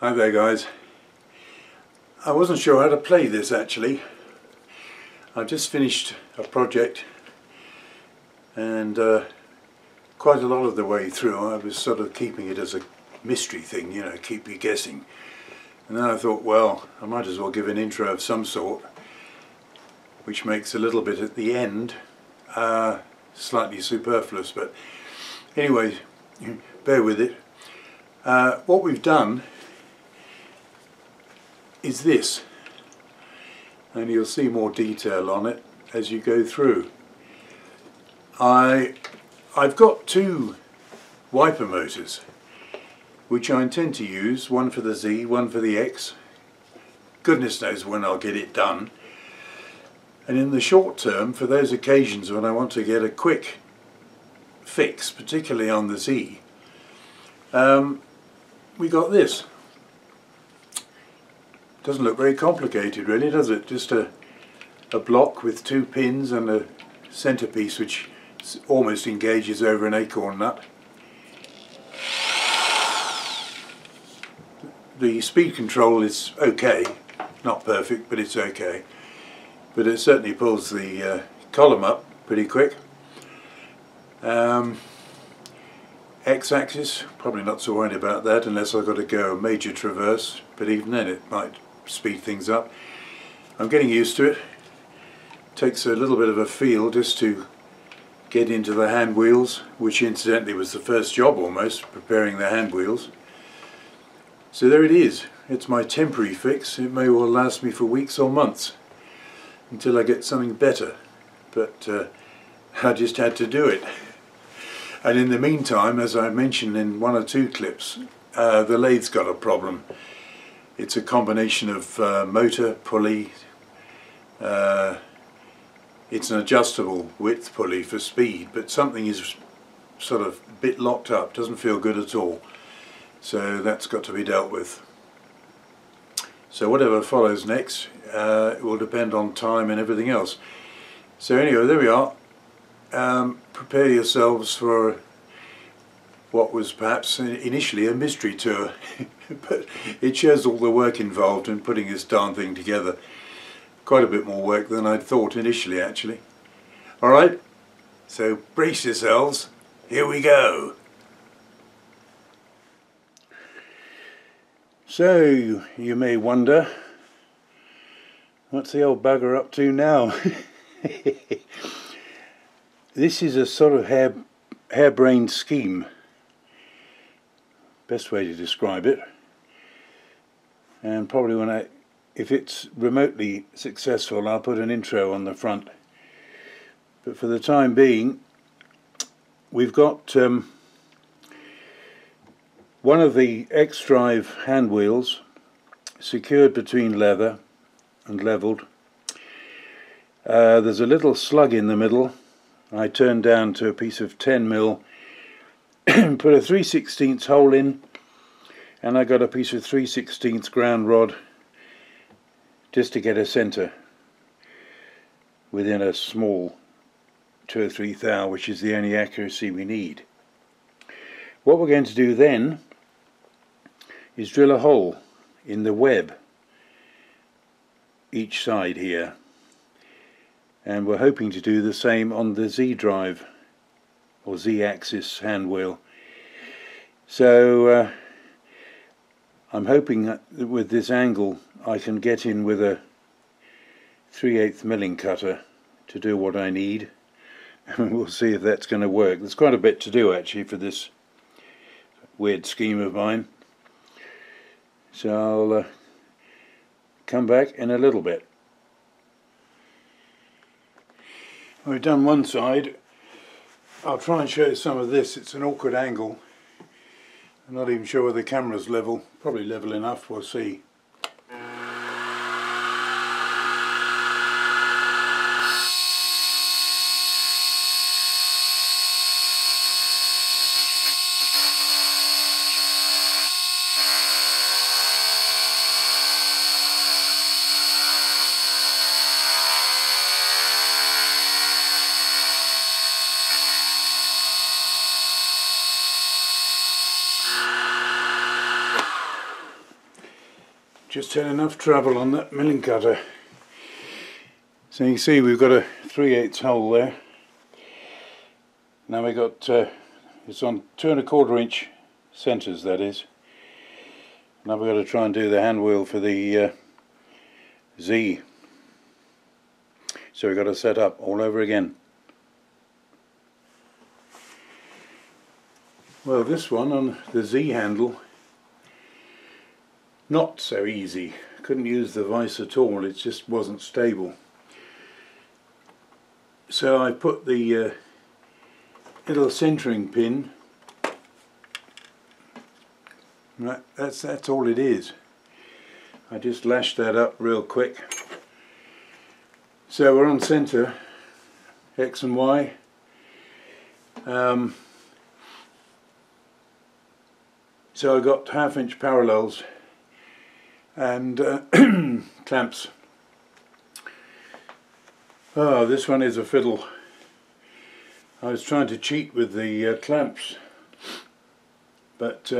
Hi there guys. I wasn't sure how to play this actually. I just finished a project and quite a lot of the way through I was sort of keeping it as a mystery thing, you know, keep you guessing. And then I thought, well, I might as well give an intro of some sort, which makes a little bit at the end slightly superfluous, but anyway, bear with it. What we've done is this, and you'll see more detail on it as you go through. I've got two wiper motors which I intend to use, one for the Z, one for the X. Goodness knows when I'll get it done, and in the short term, for those occasions when I want to get a quick fix, particularly on the Z, we got this. Doesn't look very complicated really, does it? Just a block with two pins and a centerpiece which almost engages over an acorn nut. The speed control is okay, not perfect, but it's okay. But it certainly pulls the column up pretty quick. X-axis, probably not so worried about that unless I've got to go a major traverse, but even then it might speed things up. I'm getting used to it. Takes a little bit of a feel just to get into the hand wheels, which incidentally was the first job almost, preparing the hand wheels. So there it is. It's my temporary fix. It may well last me for weeks or months until I get something better, but I just had to do it. And in the meantime, as I mentioned in one or two clips, the lathe's got a problem. It's a combination of motor, pulley, it's an adjustable width pulley for speed, but something is sort of a bit locked up, doesn't feel good at all. So that's got to be dealt with. So whatever follows next it will depend on time and everything else. So anyway, there we are. Prepare yourselves for what was perhaps initially a mystery tour. But it shows all the work involved in putting this darn thing together. Quite a bit more work than I'd thought initially, actually. Alright, so brace yourselves. Here we go. So, you may wonder, what's the old bugger up to now? This is a sort of harebrained scheme. Best way to describe it, and probably when if it's remotely successful I'll put an intro on the front, but for the time being we've got one of the X-Drive hand wheels secured between leather and levelled. There's a little slug in the middle I turned down to a piece of 10mm. Put a 3/16 hole in, and I got a piece of 3/16 ground rod just to get a centre within a small 2 or 3 thou, which is the only accuracy we need. What we're going to do then is drill a hole in the web each side here, and we're hoping to do the same on the Z drive or Z-axis hand wheel. So I'm hoping that with this angle I can get in with a 3/8 milling cutter to do what I need, and we'll see if that's going to work. There's quite a bit to do actually for this weird scheme of mine, so I'll come back in a little bit. We've done one side. I'll try and show you some of this. It's an awkward angle. I'm not even sure whether the camera's level. Probably level enough, we'll see. Just had enough travel on that milling cutter. So you can see we've got a 3/8 hole there. Now we got it's on 2 1/4 inch centres, that is. Now we've got to try and do the hand wheel for the Z. So we've got to set up all over again. Well, this one on the Z handle, not so easy. Couldn't use the vice at all, it just wasn't stable. So I put the little centering pin. Right, that's all it is. I just lashed that up real quick. So we're on centre, X and Y. So I got 1/2 inch parallels and clamps. Oh, this one is a fiddle. I was trying to cheat with the clamps, but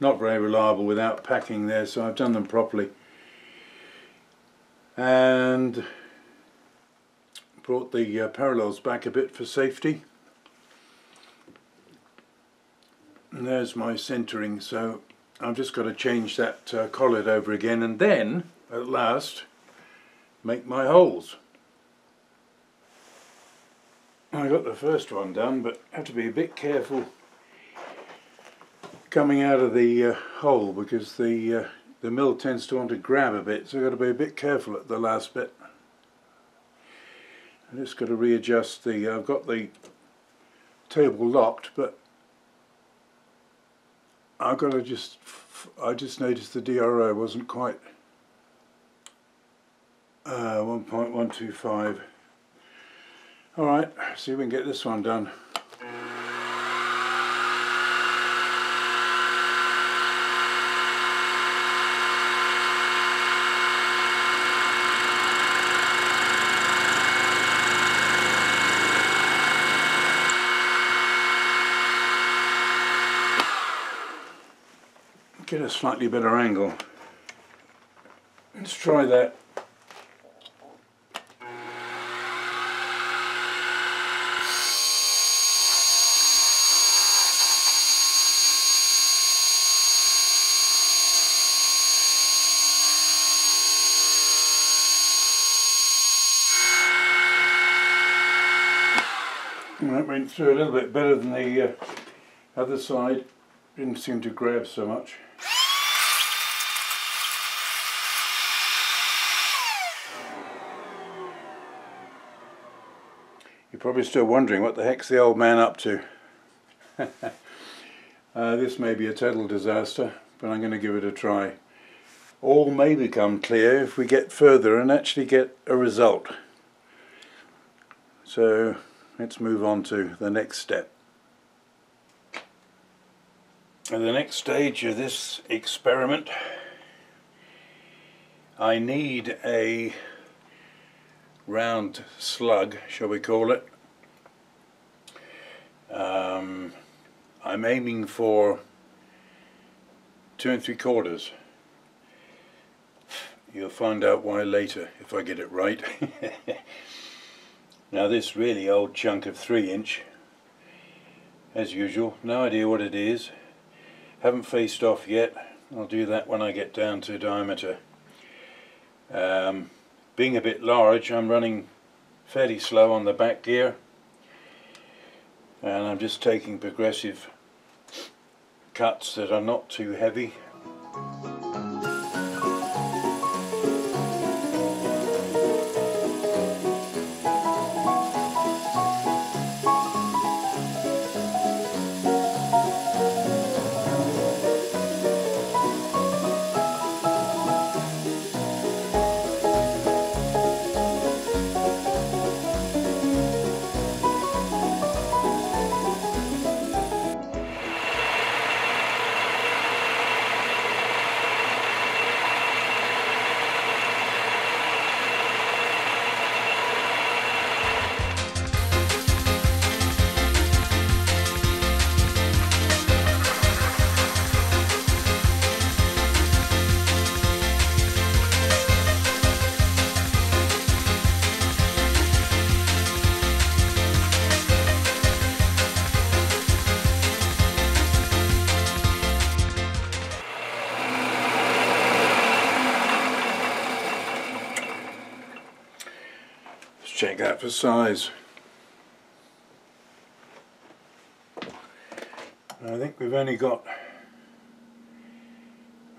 not very reliable without packing there, so I've done them properly and brought the parallels back a bit for safety. And there's my centering, so I've just got to change that collet over again and then at last make my holes. I got the first one done, but have to be a bit careful coming out of the hole because the mill tends to want to grab a bit, so I've got to be a bit careful at the last bit. I'm just going to readjust the, I've got the table locked, but I've got to just, I just noticed the DRO wasn't quite 1.125. Alright, see if we can get this one done. Get a slightly better angle. Let's try that. That went through a little bit better than the other side. Didn't seem to grab so much. You're probably still wondering what the heck's the old man up to. This may be a total disaster, but I'm going to give it a try. All may become clear if we get further and actually get a result. So let's move on to the next step. And the next stage of this experiment, I need a round slug, shall we call it. I'm aiming for 2 3/4. You'll find out why later if I get it right. Now this really old chunk of 3 inch, as usual, no idea what it is. Haven't faced off yet. I'll do that when I get down to diameter. Being a bit large, I'm running fairly slow on the back gear and I'm just taking progressive cuts that are not too heavy. check that for size. I think we've only got,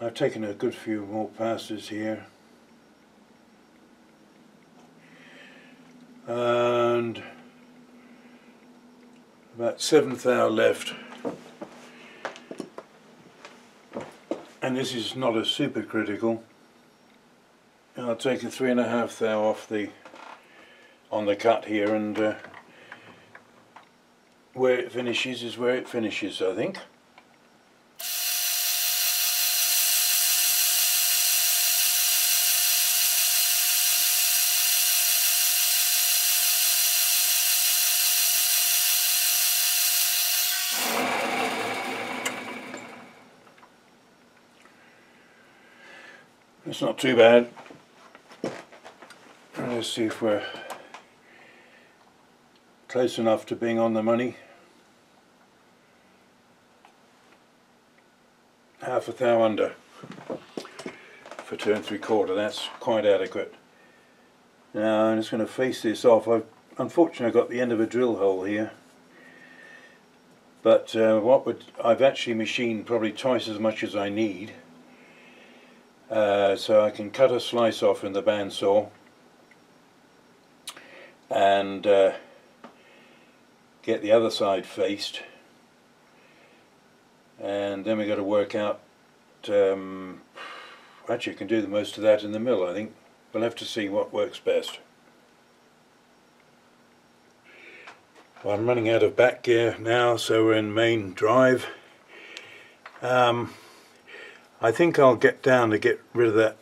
I've taken a good few more passes here, and about seventh hour left, and this is not a super critical. I'll take a 3.5 thou off the on the cut here, and where it finishes is where it finishes, I think. It's not too bad. Let's see if we're close enough to being on the money. 1/2 thou under for 2 3/4. That's quite adequate. Now I'm just going to face this off. I've unfortunately got the end of a drill hole here, but I've actually machined probably twice as much as I need. So I can cut a slice off in the bandsaw and get the other side faced, and then we've got to work out, actually I can do the most of that in the mill, I think. We'll have to see what works best. Well, I'm running out of back gear now, so we're in main drive. I think I'll get down to get rid of that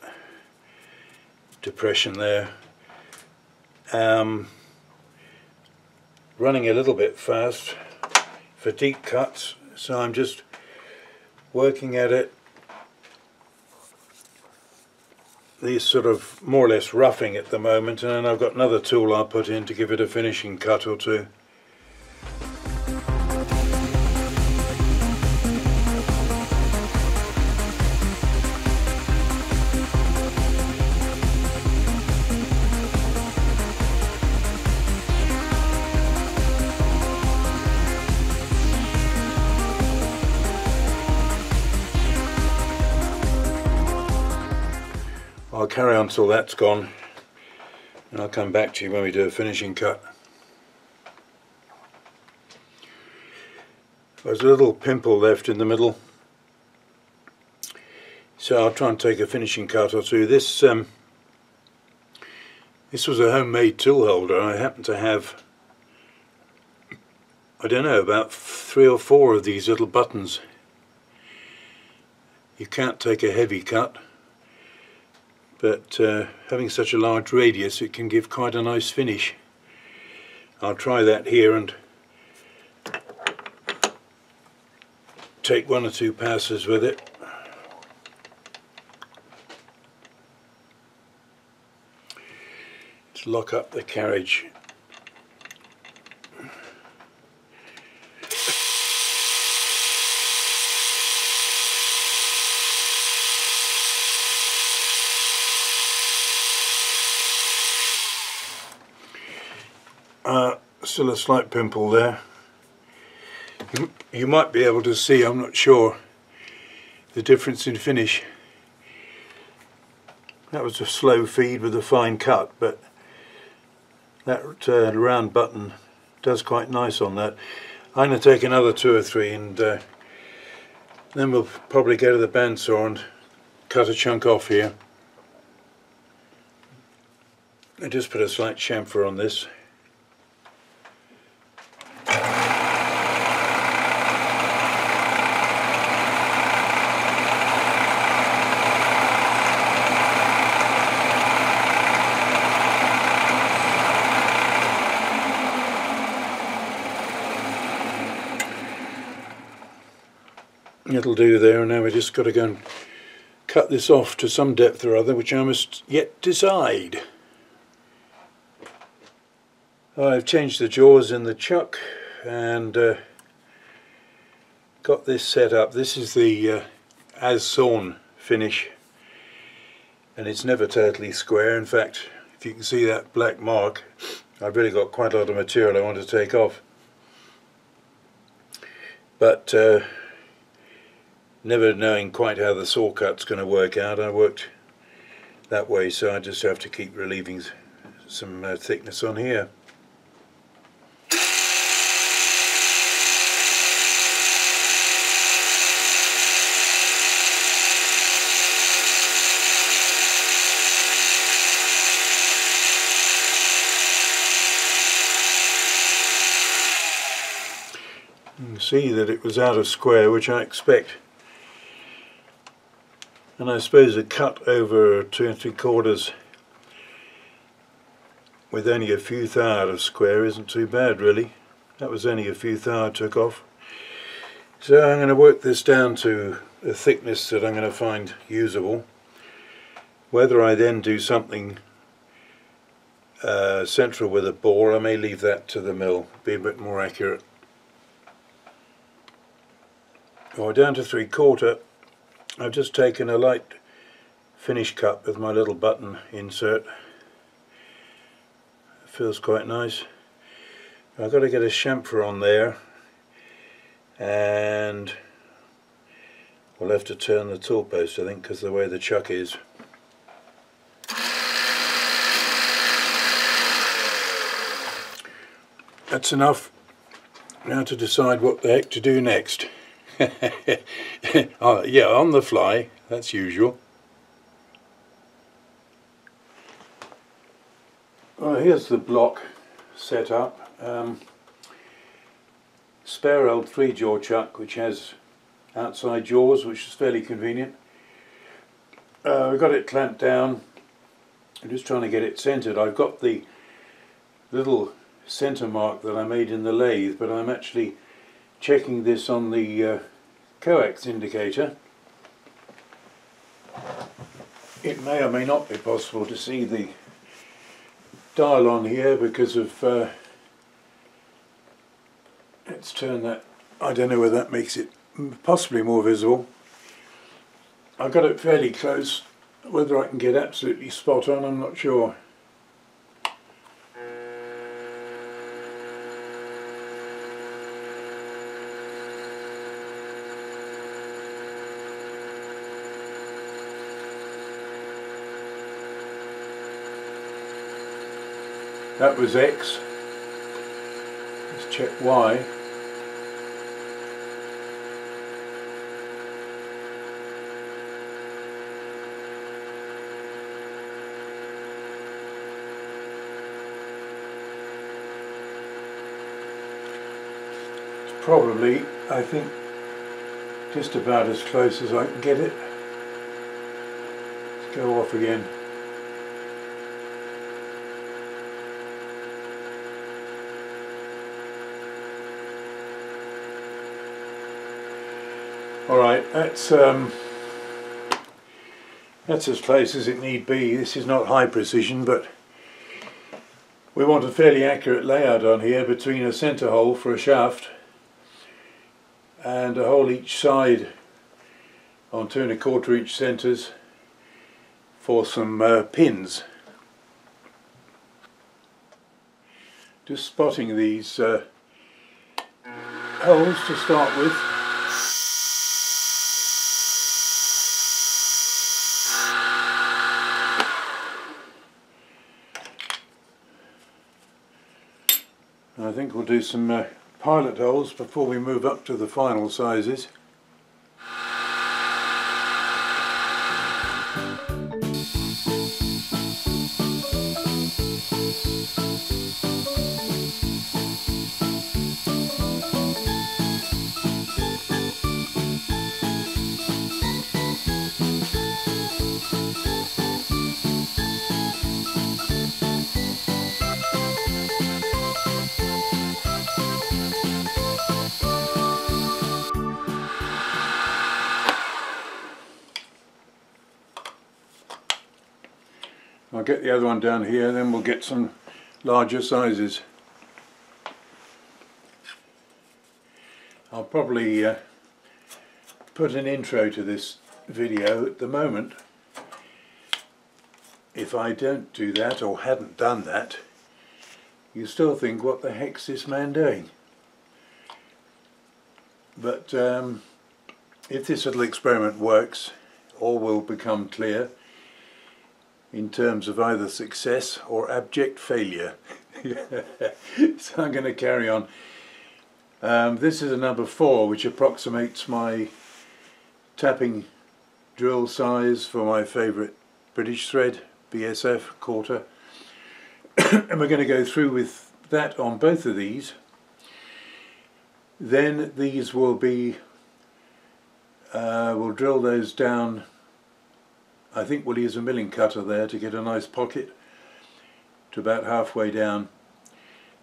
depression there. Running a little bit fast for deep cuts, so I'm just working at it, these sort of more or less roughing at the moment, and then I've got another tool I'll put in to give it a finishing cut or two. I'll carry on till that's gone, and I'll come back to you when we do a finishing cut. There's a little pimple left in the middle, so I'll try and take a finishing cut or two. This this was a homemade tool holder. I happen to have, I don't know, about 3 or 4 of these little buttons. You can't take a heavy cut, but having such a large radius, it can give quite a nice finish. I'll try that here and take 1 or 2 passes with it. Let's lock up the carriage. Still a slight pimple there. You might be able to see, I'm not sure, the difference in finish. That was a slow feed with a fine cut, but that round button does quite nice on that. I'm going to take another 2 or 3 and then we'll probably go to the bandsaw and cut a chunk off here. I just put a slight chamfer on this. It'll do there, and now we just got to go and cut this off to some depth or other, which I must yet decide. I've changed the jaws in the chuck and got this set up. This is the as sawn finish, and it's never totally square. In fact, if you can see that black mark, I've really got quite a lot of material I want to take off, but never knowing quite how the saw cut's going to work out, I worked that way, so I just have to keep relieving some thickness on here. See that it was out of square, which I expect, and I suppose a cut over 2 3/4 with only a few thou out of square isn't too bad really. That was only a few thou I took off, so I'm going to work this down to a thickness that I'm going to find usable. Whether I then do something central with a bore, I may leave that to the mill, be a bit more accurate. Or down to 3/4, I've just taken a light finish cut with my little button insert. It feels quite nice. I've got to get a chamfer on there, and we'll have to turn the tool post, I think, because the way the chuck is. That's enough. Now to decide what the heck to do next. Yeah, on the fly, that's usual. Well, here's the block set up. Spare old 3-jaw chuck, which has outside jaws, which is fairly convenient. I've got it clamped down. I'm just trying to get it centered. I've got the little center mark that I made in the lathe, but I'm actually checking this on the coax indicator. It may or may not be possible to see the dial on here because of let's turn that, I don't know whether that makes it possibly more visible. I've got it fairly close. Whether I can get absolutely spot on, I'm not sure. That was X. Let's check Y. It's probably, I think, just about as close as I can get it. Let's go off again. Alright, that's as close as it need be. This is not high precision, but we want a fairly accurate layout on here between a centre hole for a shaft and a hole each side on 2 1/4 inch centres for some pins. Just spotting these holes to start with. I think we'll do some pilot holes before we move up to the final sizes. I'll get the other one down here, then we'll get some larger sizes. I'll probably put an intro to this video at the moment. If I don't do that, or hadn't done that, you still think, what the heck's this man doing? But if this little experiment works, all will become clear in terms of either success or abject failure. So I'm going to carry on. This is a number 4, which approximates my tapping drill size for my favourite British thread, BSF quarter. And we're going to go through with that on both of these. Then these will be, we'll drill those down. I think we'll use a milling cutter there to get a nice pocket to about halfway down,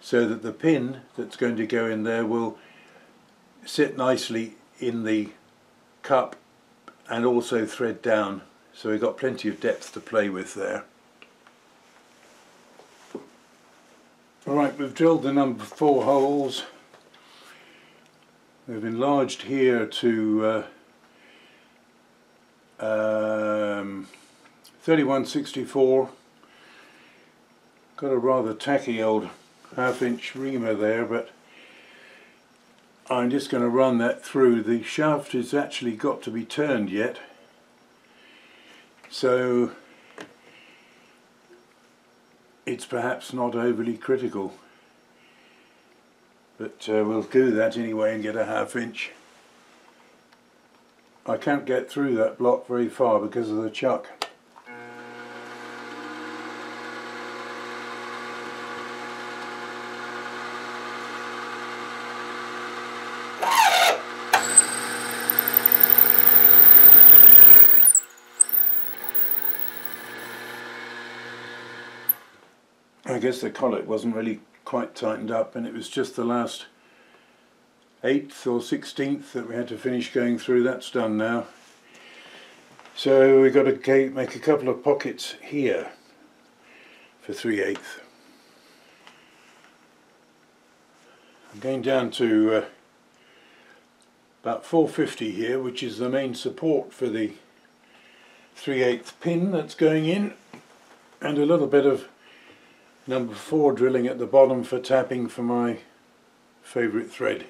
so that the pin that's going to go in there will sit nicely in the cup and also thread down, so we've got plenty of depth to play with there. Alright, we've drilled the number 4 holes. They've enlarged here to 31/64. Got a rather tacky old half-inch reamer there, but I'm just going to run that through. The shaft has actually got to be turned yet, so it's perhaps not overly critical, but we'll do that anyway and get a half-inch. I can't get through that block very far because of the chuck. I guess the collet wasn't really quite tightened up, and it was just the last 1/8 or 1/16 that we had to finish going through. That's done now. So we've got to make a couple of pockets here for 3/8. I'm going down to about 450 here, which is the main support for the 3/8 pin that's going in, and a little bit of number 4 drilling at the bottom for tapping for my favourite thread.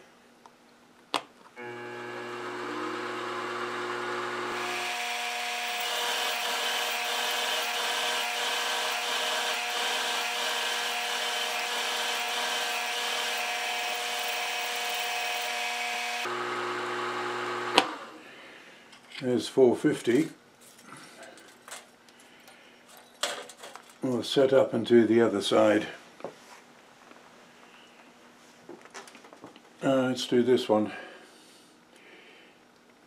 There's 450. We'll set up and do the other side. Let's do this one,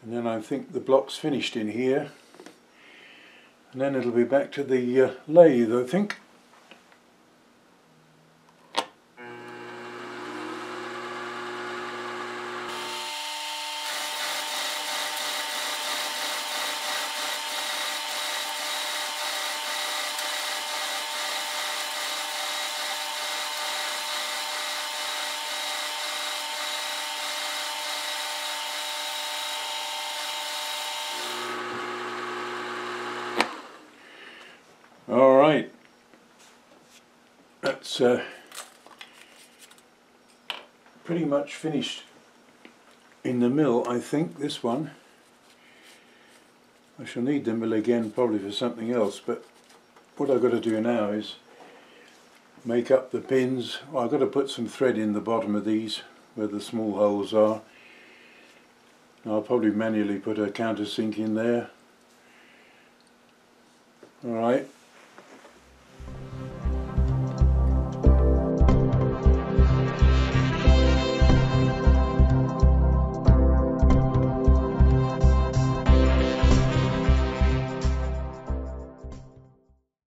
and then I think the block's finished in here, and then it'll be back to the lathe, I think. Alright, that's pretty much finished in the mill, I think, this one. I shall need the mill again probably for something else, but what I've got to do now is make up the pins. Well, I've got to put some thread in the bottom of these where the small holes are. I'll probably manually put a countersink in there. Alright.